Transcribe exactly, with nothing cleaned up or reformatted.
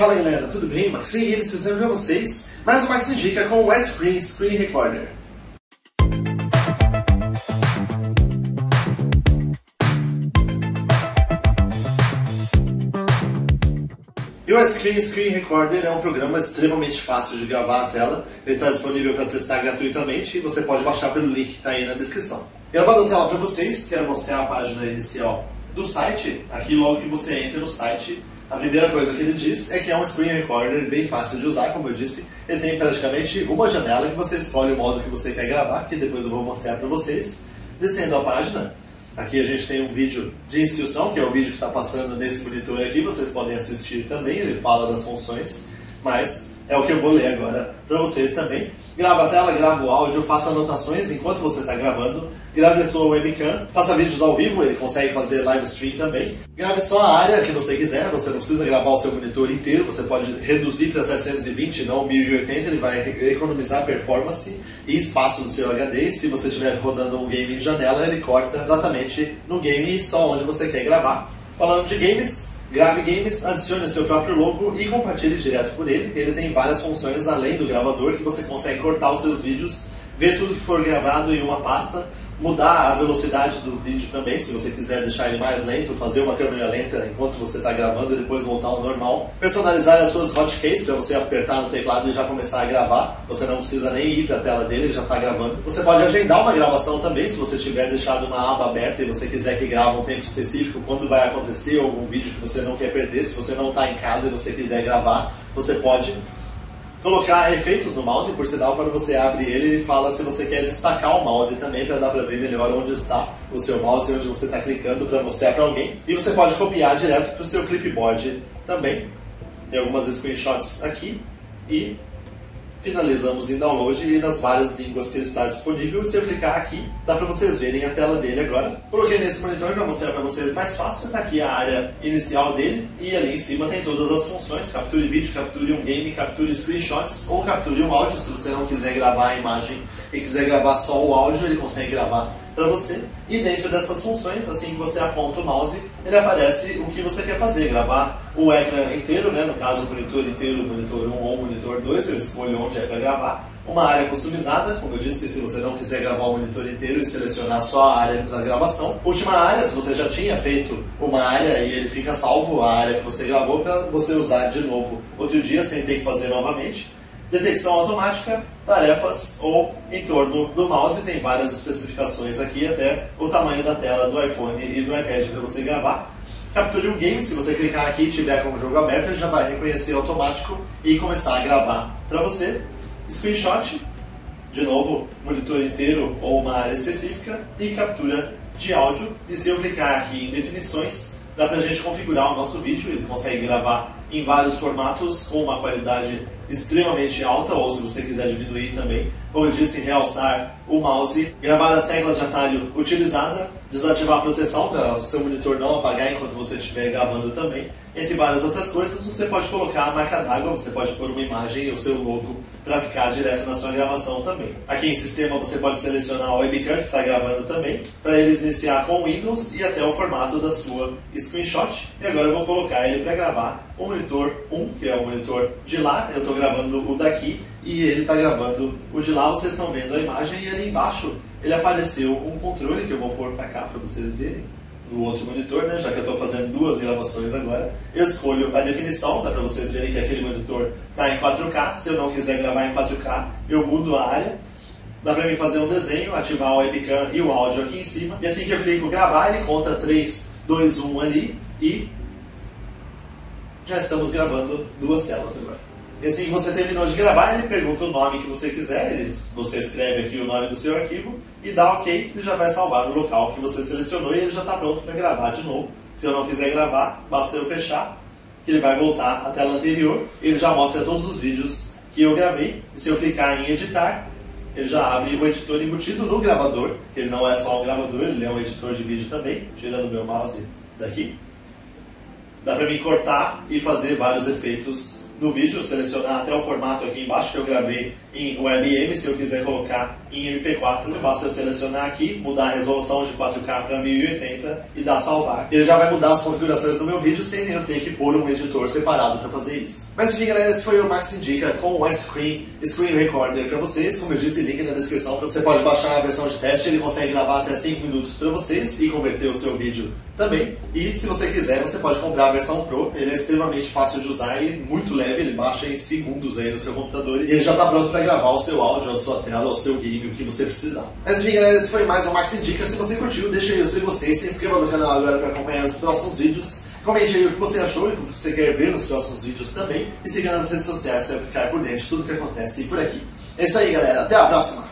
Fala galera, tudo bem? Max Indica trazendo para vocês mais um Max Indica com o Icecream Screen Recorder. E o Icecream Screen Recorder é um programa extremamente fácil de gravar a tela. Ele está disponível para testar gratuitamente e você pode baixar pelo link que está aí na descrição. Eu vou dar a tela para vocês, quero mostrar a página inicial do site. Aqui logo que você entra no site, a primeira coisa que ele diz é que é um screen recorder bem fácil de usar, como eu disse. Ele tem praticamente uma janela que você escolhe o modo que você quer gravar, que depois eu vou mostrar para vocês. Descendo a página, aqui a gente tem um vídeo de instrução, que é o vídeo que está passando nesse monitor aqui. Vocês podem assistir também, ele fala das funções, mas é o que eu vou ler agora para vocês também. Grava a tela, grava o áudio, faça anotações enquanto você está gravando, grave a sua webcam, faça vídeos ao vivo, ele consegue fazer live stream também. Grave só a área que você quiser, você não precisa gravar o seu monitor inteiro, você pode reduzir para setecentos e vinte, não mil e oitenta, ele vai economizar performance e espaço do seu H D. E se você estiver rodando um game em janela, ele corta exatamente no game e só onde você quer gravar. Falando de games, grave games, adicione o seu próprio logo e compartilhe direto por ele. Ele tem várias funções além do gravador, que você consegue cortar os seus vídeos, ver tudo que for gravado em uma pasta, mudar a velocidade do vídeo também, se você quiser deixar ele mais lento, fazer uma câmera lenta enquanto você está gravando e depois voltar ao normal. Personalizar as suas hotkeys para você apertar no teclado e já começar a gravar, você não precisa nem ir para a tela dele, já está gravando. Você pode agendar uma gravação também, se você tiver deixado uma aba aberta e você quiser que grave um tempo específico, quando vai acontecer algum vídeo que você não quer perder, se você não está em casa e você quiser gravar, você pode colocar efeitos no mouse. Por sinal, quando você abre ele, ele fala se você quer destacar o mouse também, para dar para ver melhor onde está o seu mouse e onde você está clicando para mostrar para alguém. E você pode copiar direto para o seu clipboard também. Tem algumas screenshots aqui e finalizamos em download e nas várias línguas que ele está disponível. Se eu clicar aqui, dá para vocês verem a tela dele agora. Coloquei nesse monitor para mostrar para vocês mais fácil. Está aqui a área inicial dele e ali em cima tem todas as funções: capture vídeo, capture um game, capture screenshots ou capture um áudio. Se você não quiser gravar a imagem e quiser gravar só o áudio, ele consegue gravar para você. E dentro dessas funções, assim que você aponta o mouse, ele aparece o que você quer fazer, gravar o ecrã inteiro, né? No caso, o monitor inteiro, monitor um ou monitor dois, eu escolho onde é para gravar. Uma área customizada, como eu disse, se você não quiser gravar o monitor inteiro e selecionar só a área da gravação. Última área, se você já tinha feito uma área e ele fica salvo, a área que você gravou, para você usar de novo outro dia, sem ter que fazer novamente. Detecção automática, tarefas ou em torno do mouse, tem várias especificações aqui, até o tamanho da tela do iPhone e do iPad para você gravar. Capture um game, se você clicar aqui e tiver com o jogo aberto, ele já vai reconhecer automático e começar a gravar para você. Screenshot, de novo, monitor inteiro ou uma área específica, e captura de áudio. E se eu clicar aqui em definições, dá para a gente configurar o nosso vídeo, ele consegue gravar em vários formatos com uma qualidade extremamente alta, ou se você quiser diminuir também, como eu disse, realçar o mouse, gravar as teclas de atalho utilizada, desativar a proteção para o seu monitor não apagar enquanto você estiver gravando também. Entre várias outras coisas, você pode colocar a marca d'água, você pode pôr uma imagem e o seu logo para ficar direto na sua gravação também. Aqui em sistema você pode selecionar a webcam que está gravando também, para ele iniciar com o Windows e até o formato da sua screenshot. E agora eu vou colocar ele para gravar o monitor um, que é o monitor de lá. Eu estou gravando o daqui e ele está gravando o de lá. Vocês estão vendo a imagem e ali embaixo ele apareceu um controle que eu vou pôr para cá para vocês verem. Do outro monitor, né? Já que eu estou fazendo duas gravações agora, eu escolho a definição, dá para vocês verem que aquele monitor está em quatro K, se eu não quiser gravar em quatro K, eu mudo a área, dá para mim fazer um desenho, ativar o webcam e o áudio aqui em cima, e assim que eu clico gravar, ele conta três, dois, um ali, e já estamos gravando duas telas agora. E assim que você terminou de gravar, ele pergunta o nome que você quiser, ele, você escreve aqui o nome do seu arquivo e dá OK, ele já vai salvar no local que você selecionou e ele já está pronto para gravar de novo. Se eu não quiser gravar, basta eu fechar, que ele vai voltar à tela anterior, ele já mostra todos os vídeos que eu gravei. E se eu clicar em editar, ele já abre o editor embutido no gravador, que ele não é só um gravador, ele é um editor de vídeo também, tirando o meu mouse daqui. Dá para mim cortar e fazer vários efeitos do vídeo, selecionar até o formato aqui embaixo que eu gravei em W M. Se eu quiser colocar em M P quatro, basta eu selecionar aqui, mudar a resolução de quatro K para mil e oitenta e dar salvar. Ele já vai mudar as configurações do meu vídeo sem eu ter que pôr um editor separado para fazer isso. Mas enfim, galera, esse foi o Max Indica com o Icecream Screen Recorder para vocês. Como eu disse, link na descrição, você pode baixar a versão de teste, ele consegue gravar até cinco minutos para vocês e converter o seu vídeo também. E se você quiser, você pode comprar a versão Pro, ele é extremamente fácil de usar e muito leve, ele baixa em segundos aí no seu computador e ele já está pronto para gravar o seu áudio, a sua tela, o seu game, o que você precisar. Mas enfim, galera, esse foi mais um Max Indica. Se você curtiu, deixa aí o seu gostei, se inscreva no canal agora para acompanhar os próximos vídeos, comente aí o que você achou e o que você quer ver nos próximos vídeos também, e siga nas redes sociais para ficar por dentro de tudo que acontece por aqui. É isso aí, galera, até a próxima!